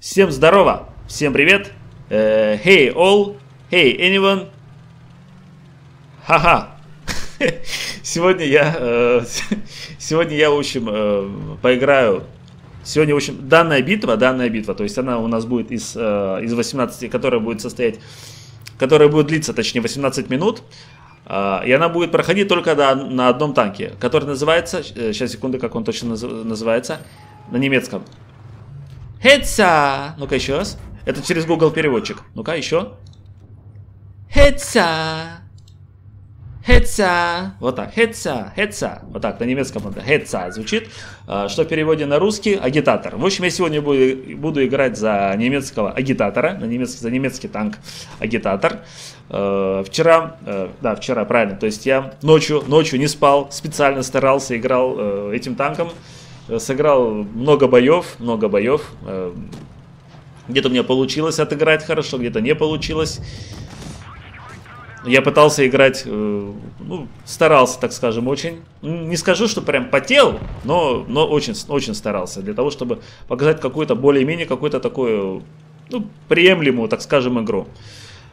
Всем здорово, всем привет. Hey all, hey anyone. Ха-ха. Сегодня я, в общем, поиграю. Сегодня, в общем, данная битва, то есть она у нас будет из 18, которая будет длиться, точнее, 18 минут. И она будет проходить только на одном танке, который называется, сейчас, секунду, как он точно называется, на немецком. Хетца! Ну-ка еще раз. Это через Google переводчик. Ну-ка еще. Хетца! Хетца! Вот так. Хетца! Хетца! Вот так на немецком это хетца звучит. Что в переводе на русский — агитатор. В общем, я сегодня буду играть за немецкого агитатора, за немецкий танк агитатор. Вчера, правильно. То есть я ночью не спал, специально старался, играл этим танком. Сыграл много боев. Где-то у меня получилось отыграть хорошо, где-то не получилось. Я пытался играть, ну, старался, так скажем, очень. Не скажу, что прям потел, но очень старался. Для того, чтобы показать какую-то более-менее, какую-то такую, ну, приемлемую, так скажем, игру.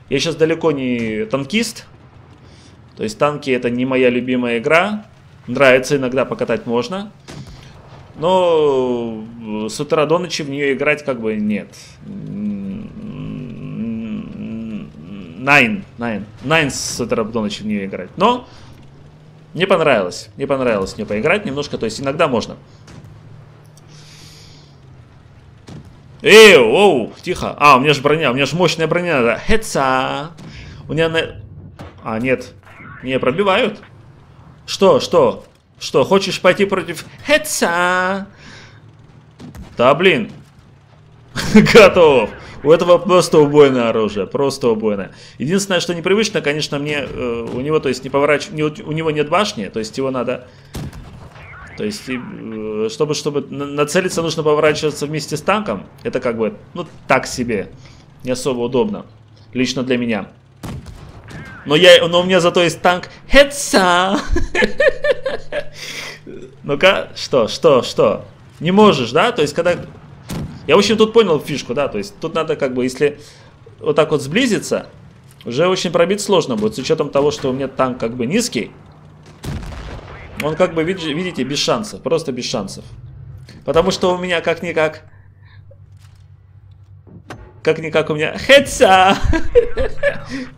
Я сейчас далеко не танкист. То есть танки — это не моя любимая игра. Нравится иногда, покатать можно. Но с утра до ночи в нее играть как бы нет. Nine с утра до ночи в нее играть. Но мне понравилось в нее поиграть немножко, то есть иногда можно. Оу, тихо. А, у меня же мощная броня, да. Хетца. У меня на... А, нет. Меня пробивают. Что? Что, хочешь пойти против Хетца? Да, блин. Готов. У этого просто убойное оружие. Просто убойное. Единственное, что непривычно, конечно, мне... у него, то есть, не поворачивать... У него нет башни, то есть, его надо... То есть, чтобы нацелиться, нужно поворачиваться вместе с танком. Это как бы, ну, так себе. Не особо удобно. Лично для меня. Но у меня зато есть танк Хетца. Ну-ка, что? Не можешь, да? То есть, когда... Я, в общем, тут понял фишку, да? То есть, тут надо как бы, если вот так вот сблизиться, уже очень пробить сложно будет, с учетом того, что у меня танк как бы низкий. Он как бы, видите, без шансов, просто без шансов. Потому что у меня как-никак... Как-никак у меня... Хетца!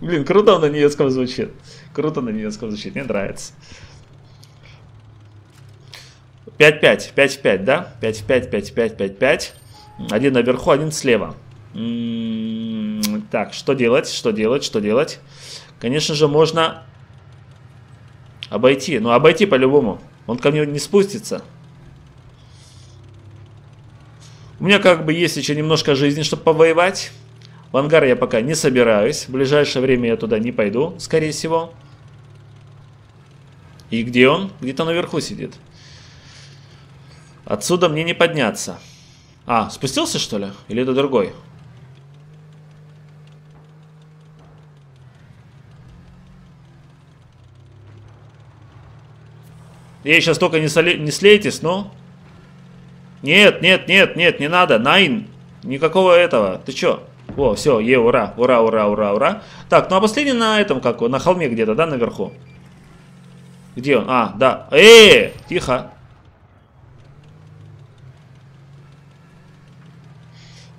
Блин, круто он на немецком звучит. Мне нравится. 5-5, 5-5, да? 5-5, 5-5, 5-5. Один наверху, один слева. Так, что делать? Конечно же, можно обойти. Ну, обойти по-любому. Он ко мне не спустится. У меня как бы есть еще немножко жизни, чтобы повоевать. В ангар я пока не собираюсь. В ближайшее время я туда не пойду, скорее всего. И где он? Где-то наверху сидит. Отсюда мне не подняться. А, спустился, что ли? Или это другой? Эй, сейчас только не слейтесь, но... Нет, не надо. Найн. Никакого этого. Ты чё? О, все, ура. Так, ну а последний на этом, как он, на холме где-то, да, наверху? Где он? А, да. Тихо.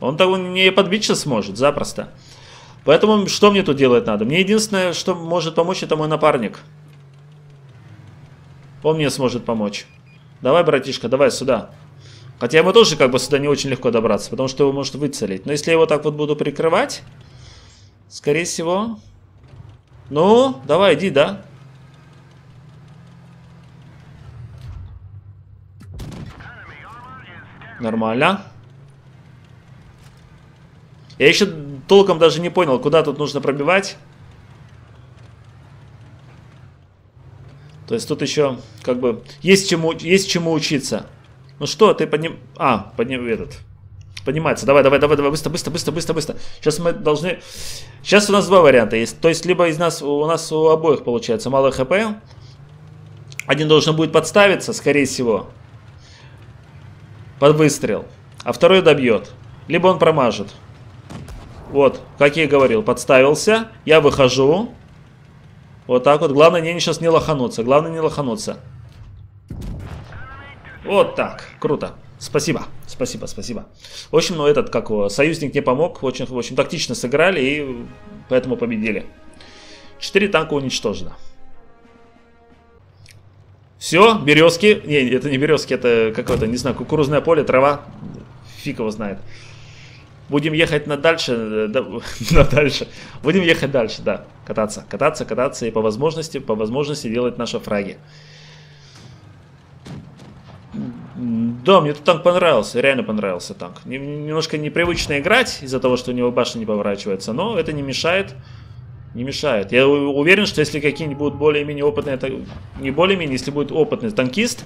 Он-то не подбить сейчас сможет, запросто. Поэтому что мне тут делать надо? Мне единственное, что может помочь, это мой напарник. Он мне сможет помочь. Давай, братишка, давай сюда. Хотя ему тоже как бы сюда не очень легко добраться, потому что его может выцелить. Но если я его так вот буду прикрывать, скорее всего... Ну, давай, иди, да? Нормально. Я еще толком даже не понял, куда тут нужно пробивать. То есть тут еще как бы есть чему учиться. Ну что, ты подним... А, подним этот. Поднимается. Давай, быстро. Сейчас мы должны... Сейчас у нас два варианта есть. То есть либо у нас у обоих получается мало хп. Один должен будет подставиться, скорее всего. Под выстрел. А второй добьет. либо он промажет. Вот, как я и говорил, подставился. Я выхожу. Вот так вот. Главное мне сейчас не лохануться. Главное не лохануться. Вот так. Круто. Спасибо. Спасибо, спасибо. В общем, ну этот, как его, союзник не помог. Очень, в общем, тактично сыграли и поэтому победили. 4 танка уничтожено. Все, березки. Не, это не березки, это какое-то, не знаю, кукурузное поле, трава. Фиг его знает. Будем ехать на дальше, да, на дальше. Будем ехать дальше, да. Кататься, кататься, кататься и по возможности делать наши фраги. Да, мне этот танк понравился, реально понравился танк. Немножко непривычно играть из-за того, что у него башня не поворачивается, но это не мешает. Не мешает. Я уверен, что если какие-нибудь будут более-менее опытные, не более-менее, если будет опытный танкист,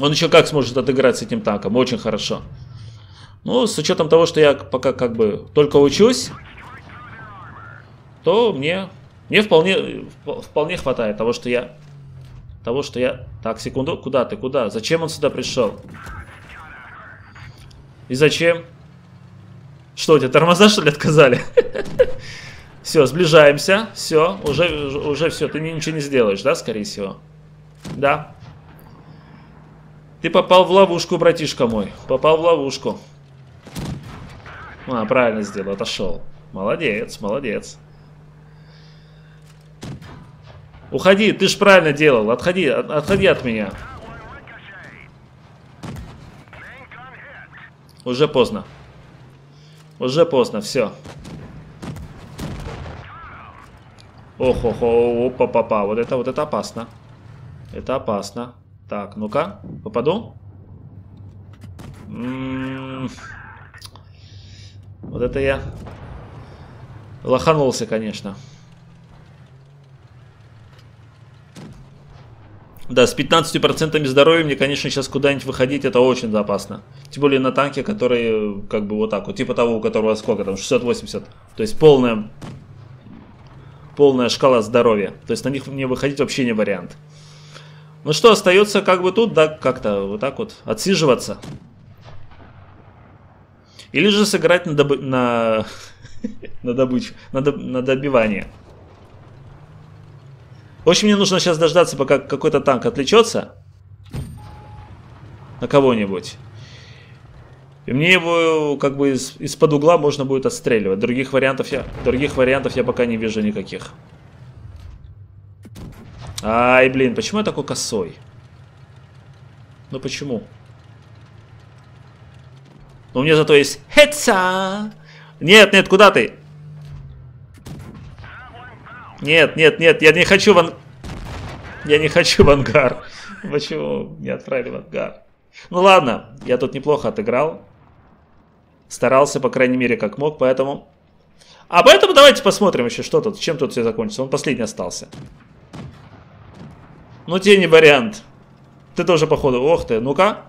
он еще как сможет отыграть с этим танком, очень хорошо. Ну, с учетом того, что я пока как бы только учусь, то мне вполне хватает того, что я... Так, секунду, куда ты, куда? Зачем он сюда пришел? И зачем? Что, у тебя тормоза, что ли, отказали? Все, сближаемся, все, уже все, ты ничего не сделаешь, да, скорее всего? Да. Ты попал в ловушку, братишка мой, попал в ловушку. А, правильно сделал, отошел. Молодец, молодец. Уходи, ты ж правильно делал, отходи от меня. Уже поздно, все. Ох-охо, опа-па-па, вот это опасно. Это опасно. Так, ну-ка, попаду. Вот это я лоханулся, конечно. Да, с 15% здоровья мне, конечно, сейчас куда-нибудь выходить, это очень опасно. Тем более на танке, который, как бы, вот так вот, типа того, у которого сколько там, 60-80. То есть полная шкала здоровья. То есть на них мне выходить вообще не вариант. Ну что, остается как бы тут, да, как-то вот так вот отсиживаться. Или же сыграть на добивание. В общем, мне нужно сейчас дождаться, пока какой-то танк отвлечется на кого-нибудь. И мне его как бы из-под угла можно будет отстреливать. Других вариантов я пока не вижу никаких. Ай, блин, почему я такой косой? Ну почему? Но у меня зато есть хедса. Нет, нет, куда ты? Нет, нет, нет, я не хочу в ангар. Почему меня отправили в ангар? Ну ладно, я тут неплохо отыграл. Старался, по крайней мере, как мог, поэтому... А поэтому давайте посмотрим еще, что тут, чем тут все закончится. Он последний остался. Ну тебе не вариант. Ты тоже, походу, ох ты, ну-ка.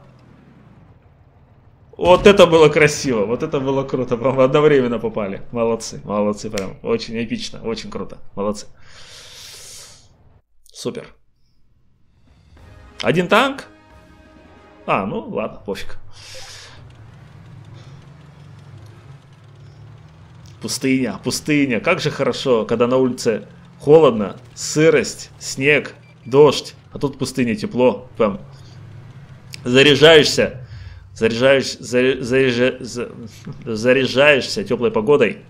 Вот это было красиво, вот это было круто, прям одновременно попали. Молодцы, молодцы, прям очень эпично, очень круто, молодцы. Супер. Один танк? А, ну ладно, пофиг. Пустыня, пустыня, как же хорошо, когда на улице холодно, сырость, снег, дождь, а тут в пустыне тепло, прям заряжаешься. Заряжаешься теплой погодой.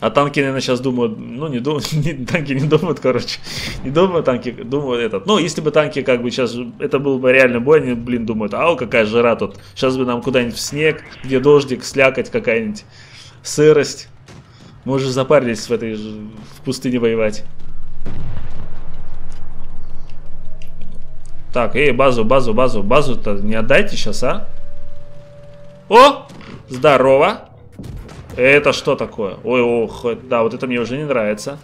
А танки, наверное, сейчас думают. Ну, не думают. Танки не думают, короче. Не думают танки, думают этот. Ну, если бы танки, как бы сейчас. Это был бы реально бой, они, блин, думают, ау, какая жара тут. Сейчас бы нам куда-нибудь в снег, где дождик, слякоть какая-нибудь, сырость. Мы уже запарились в пустыне воевать. Так, эй, базу-то не отдайте сейчас, а? О! Здорово! Это что такое? Ой, ох, да, вот это мне уже не нравится.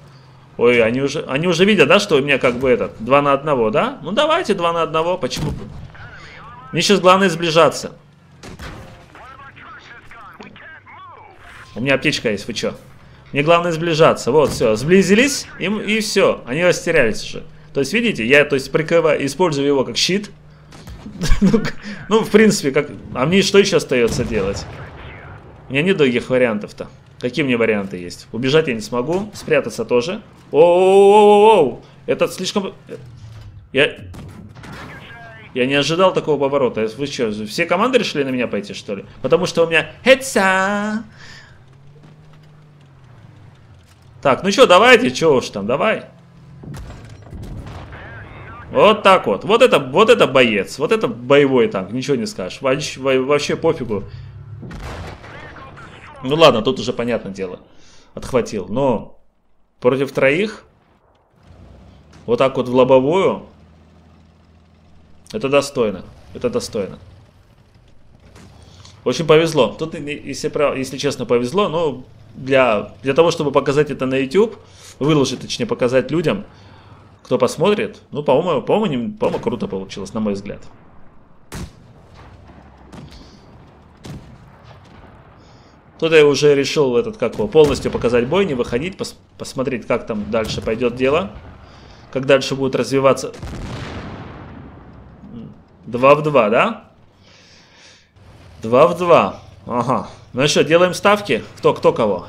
Ой, они уже видят, да, что у меня как бы этот, 2 на 1, да? Ну давайте 2 на 1, почему? Мне сейчас главное сближаться. У меня аптечка есть, вы чё? Мне главное сближаться, вот, все, сблизились, и все, они растерялись уже. То есть, видите, я прикрываю, использую его как щит. Ну, в принципе, как... А мне что еще остается делать? У меня нет других вариантов-то. Какие мне варианты есть? Убежать я не смогу, спрятаться тоже. Оу-оу-оу-оу! Это слишком... Я не ожидал такого поворота. Вы что, все команды решили на меня пойти, что ли? Потому что у меня... Так, ну что, давайте, что уж там, давай. Вот так вот. Вот это боец. Вот это боевой танк, ничего не скажешь. Вообще пофигу. Ну ладно, тут уже понятное дело. Отхватил. Но против троих. Вот так вот в лобовую. Это достойно. Это достойно. Очень повезло. Тут, если честно, повезло. Но для того, чтобы показать это на YouTube, выложить, точнее, показать людям, кто посмотрит, ну, по-моему, круто получилось, на мой взгляд. Тут я уже решил полностью показать бой, не выходить, посмотреть, как там дальше пойдет дело. Как дальше будет развиваться... 2 в 2, да? 2 в 2. Ага. Ну что, делаем ставки? Кто кого?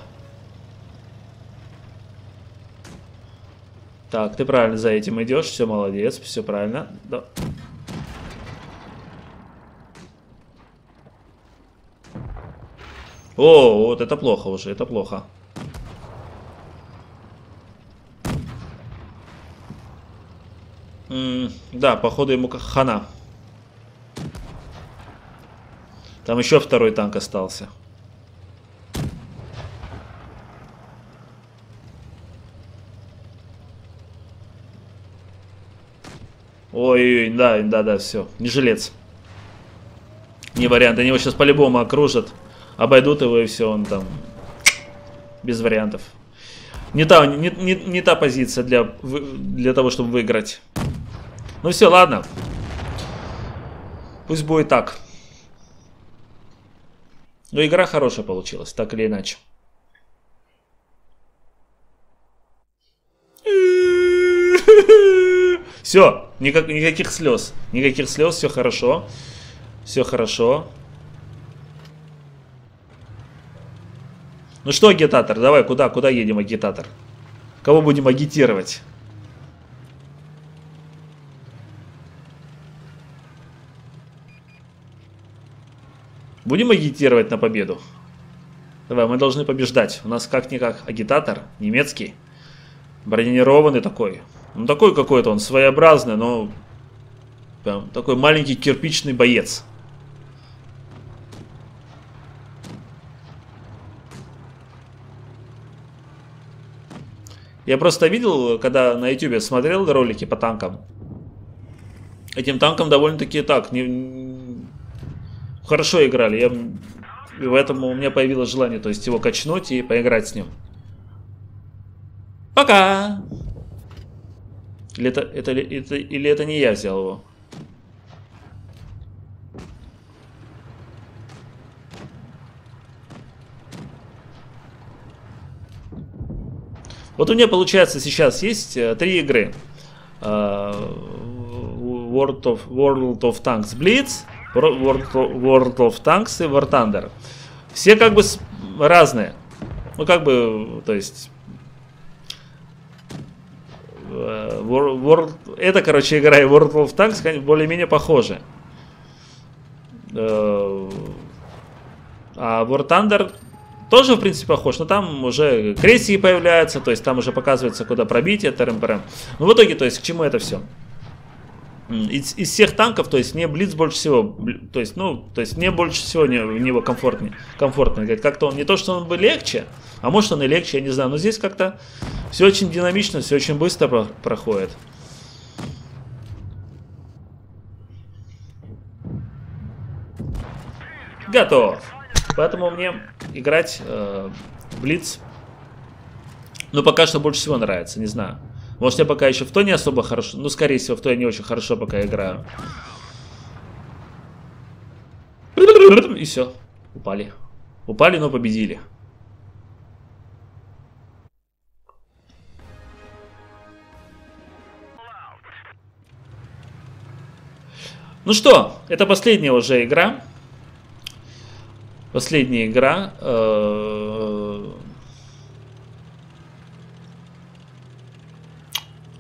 Так, ты правильно за этим идешь. Все, молодец. Все правильно. Да. О, вот это плохо уже. Это плохо. Да, походу ему как хана. Там еще второй танк остался. Ой-ой-ой, да, все. Не жилец. Не вариант. Они его сейчас по-любому окружат. Обойдут его, и все, он там. Без вариантов. Не та позиция для того, чтобы выиграть. Ну все, ладно. Пусть будет так. Но игра хорошая получилась, так или иначе. Все, никаких слез. Никаких слез, все хорошо. Все хорошо. Ну что, агитатор, давай, куда едем, агитатор? Кого будем агитировать? Будем агитировать на победу. Давай, мы должны побеждать. У нас как-никак агитатор немецкий. Бронированный такой. Ну такой какой-то он, своеобразный, но... Прям такой маленький кирпичный боец. Я просто видел, когда на YouTube смотрел ролики по танкам. Этим танкам довольно-таки так... Хорошо играли, и поэтому у меня появилось желание, то есть его качнуть и поиграть с ним. Пока! Или это не я взял его? Вот у меня получается сейчас есть три игры. World of Tanks Blitz, World of Tanks и War Thunder. Все как бы разные. Ну как бы, то есть... Это, короче, игра и World of Tanks более-менее похожи. А War Thunder тоже, в принципе, похож, но там уже крестики появляются, то есть там уже показывается, куда пробитие, терем-перем. Ну в итоге, то есть, к чему это все? Из всех танков, то есть, мне Блиц больше всего, мне больше всего в него комфортнее. Как-то он, не то, что он бы легче, а может он и легче, я не знаю, но здесь как-то все очень динамично, все очень быстро проходит. Готов! Поэтому мне играть Блиц, ну, пока что больше всего нравится, не знаю. Может, я пока еще в то не особо хорошо... Ну, скорее всего, в то я не очень хорошо пока играю. И все. Упали. Упали, но победили. Ну что, это последняя уже игра. Последняя игра.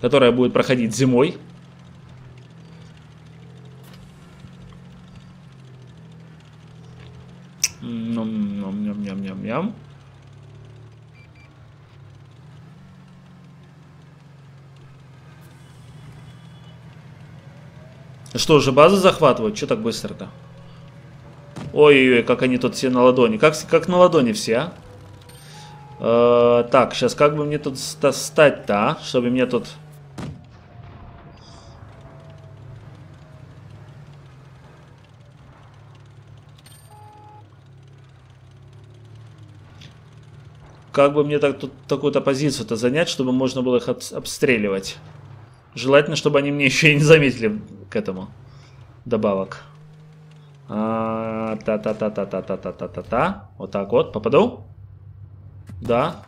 Которая будет проходить зимой. Ням-ням-ням-ням-ням. Что, уже базы захватывают? Че так быстро-то? Ой-ой-ой, как они тут все на ладони. Как на ладони все, а? Так, сейчас как бы мне тут стать-то, а? Чтобы мне тут... Как бы мне так, тут такую-то позицию-то занять, чтобы можно было их обстреливать. Желательно, чтобы они меня еще и не заметили к этому. Добавок. Та-та-та-та-та-та-та-та-та. Вот так вот. Попаду? Да.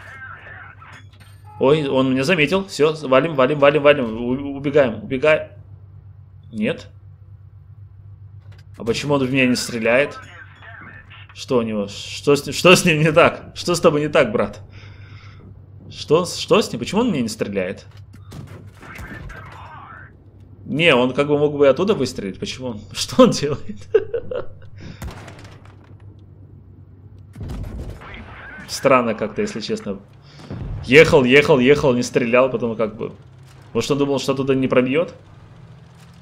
Ой, он меня заметил. Все, валим, валим, валим, валим. Убегаем, убегаем. Нет. А почему он в меня не стреляет? Что у него? Что с ним не так? Что с тобой не так, брат? Что с ним? Почему он мне не стреляет? Не, он как бы мог бы и оттуда выстрелить. Почему? Что он делает? Странно как-то, если честно. Ехал, ехал, ехал, не стрелял, потом как бы... Может, он думал, что оттуда не пробьет?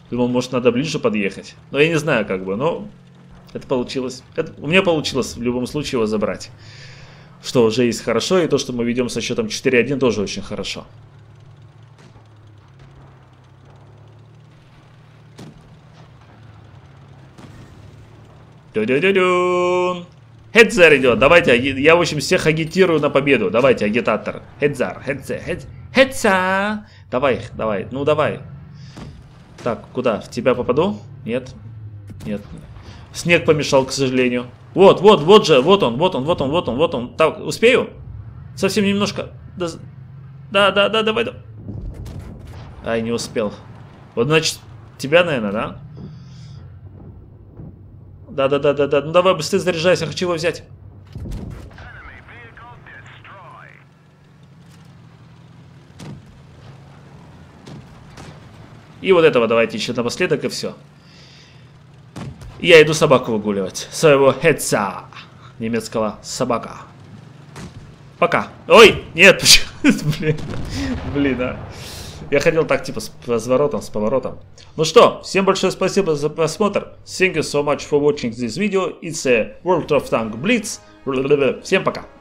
Думал, может, надо ближе подъехать. Но я не знаю, как бы, но... Это получилось. У меня получилось в любом случае его забрать. Что уже есть хорошо. И то, что мы ведем со счетом 4-1, тоже очень хорошо. Ду-ду-ду-ду. Хедзер идет. Давайте, я в общем всех агитирую на победу. Давайте, агитатор. Хедзер, хедзер, хедзер. Давай, давай, ну давай. Так, куда? В тебя попаду? Нет? Нет. Снег помешал, к сожалению. Вот, вот, вот же, вот он, вот он, вот он, вот он, вот он. Так, успею? Совсем немножко. Да, да, да, давай, да. Ай, не успел. Вот, значит, тебя, наверное, да? Да, да, да, да, да. Ну давай, быстрее заряжайся, хочу его взять. И вот этого давайте еще напоследок, и все. Я иду собаку выгуливать. Своего хедца. Немецкого собака. Пока. Ой, нет, почему? Блин, а. Я хотел так, типа, с разворотом, с поворотом. Ну что, всем большое спасибо за просмотр. Thank you so much for watching this video. It's a World of Tanks Blitz. Всем пока.